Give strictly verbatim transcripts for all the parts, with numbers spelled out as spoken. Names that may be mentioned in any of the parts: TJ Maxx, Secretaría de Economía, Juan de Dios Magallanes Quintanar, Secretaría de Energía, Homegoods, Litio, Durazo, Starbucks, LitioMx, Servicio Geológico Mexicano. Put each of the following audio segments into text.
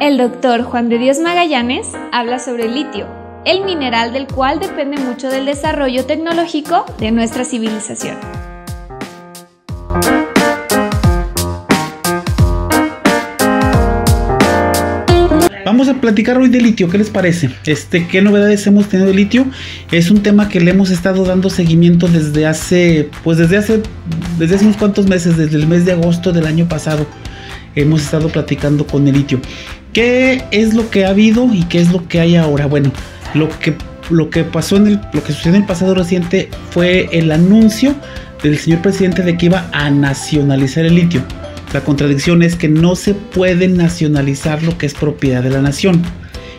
El doctor Juan de Dios Magallanes habla sobre el litio, el mineral del cual depende mucho del desarrollo tecnológico de nuestra civilización. Vamos a platicar hoy de litio, ¿qué les parece? Este, ¿qué novedades hemos tenido de litio? Es un tema que le hemos estado dando seguimiento desde hace, pues desde hace, desde hace unos cuantos meses, desde el mes de agosto del año pasado. Hemos estado platicando con el litio. ¿Qué es lo que ha habido y qué es lo que hay ahora? Bueno, lo que, lo que pasó en el, lo que sucedió en el pasado reciente fue el anuncio del señor presidente de que iba a nacionalizar el litio. La contradicción es que no se puede nacionalizar lo que es propiedad de la nación.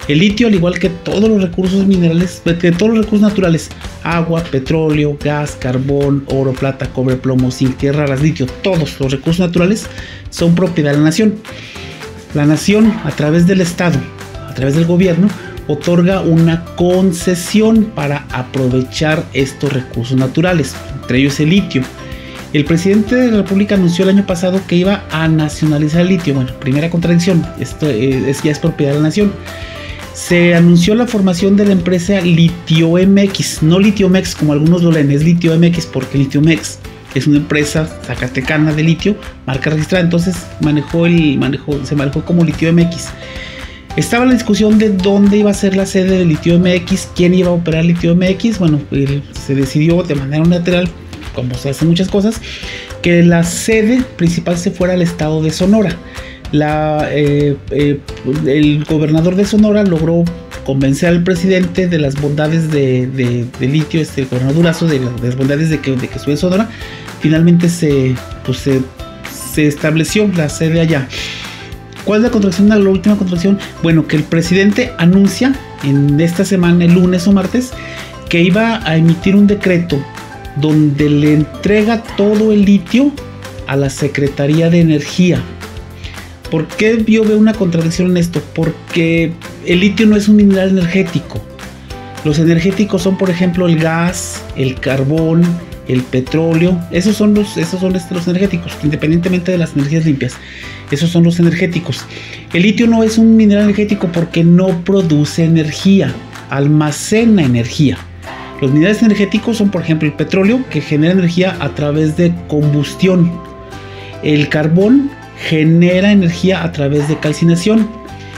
El litio, al igual que todos los recursos minerales, de todos los recursos naturales, agua, petróleo, gas, carbón, oro, plata, cobre, plomo, zinc, tierra raras, litio, todos los recursos naturales son propiedad de la nación. La nación, a través del Estado, a través del gobierno, otorga una concesión para aprovechar estos recursos naturales, entre ellos el litio. El presidente de la República anunció el año pasado que iba a nacionalizar el litio. Bueno, primera contradicción, esto es, ya es propiedad de la nación. Se anunció la formación de la empresa LitioMx, no LitioMx como algunos lo leen, es LitioMx porque LitioMx es una empresa zacatecana de litio, marca registrada, entonces manejó el, manejó, se manejó como LitioMx. Estaba la discusión de dónde iba a ser la sede de LitioMx, quién iba a operar LitioMx. Bueno, se decidió de manera unilateral, como se hacen muchas cosas, que la sede principal se fuera al estado de Sonora. La, eh, eh, el gobernador de Sonora logró convencer al presidente de las bondades de, de, de litio, este, el gobernador Durazo, de, de las bondades de que, de que estuviera en Sonora. Finalmente se, pues, se, se estableció la sede allá. ¿Cuál es la contracción? La última contracción, bueno, que el presidente anuncia en esta semana, el lunes o martes, que iba a emitir un decreto donde le entrega todo el litio a la Secretaría de Energía. ¿Por qué yo veo una contradicción en esto? Porque el litio no es un mineral energético. Los energéticos son, por ejemplo, el gas, el carbón, el petróleo. Esos son los, esos son los energéticos, independientemente de las energías limpias. Esos son los energéticos. El litio no es un mineral energético porque no produce energía, almacena energía. Los minerales energéticos son, por ejemplo, el petróleo, que genera energía a través de combustión. El carbón genera energía a través de calcinación.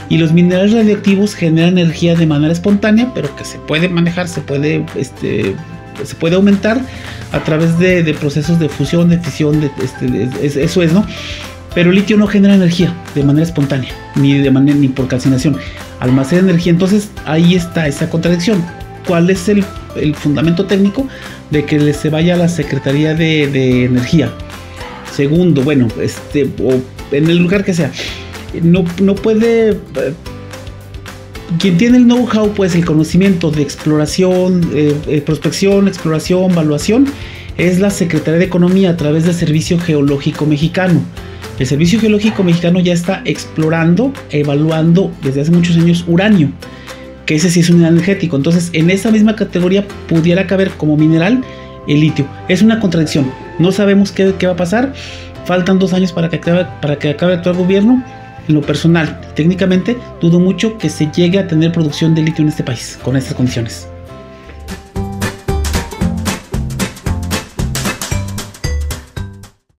Y los minerales radioactivos generan energía de manera espontánea, pero que se puede manejar, se puede, este, se puede aumentar a través de, de procesos de fusión, de fisión, de, este, de, es, eso es, ¿no? Pero el litio no genera energía de manera espontánea, ni, de manera, ni por calcinación. Almacena energía. Entonces, ahí está esa contradicción. ¿Cuál es el, el fundamento técnico de que se vaya a la Secretaría de, de Energía? Segundo, bueno, este, o en el lugar que sea, no, no puede... Eh, quien tiene el know-how, pues el conocimiento de exploración, eh, eh, prospección, exploración, evaluación, es la Secretaría de Economía a través del Servicio Geológico Mexicano. El Servicio Geológico Mexicano ya está explorando, evaluando desde hace muchos años uranio, que ese sí es un mineral energético. Entonces, en esa misma categoría pudiera caber como mineral el litio. Es una contradicción. No sabemos qué, qué va a pasar. Faltan dos años para que acabe, para que acabe el actual gobierno. En lo personal, técnicamente, dudo mucho que se llegue a tener producción de litio en este país con estas condiciones.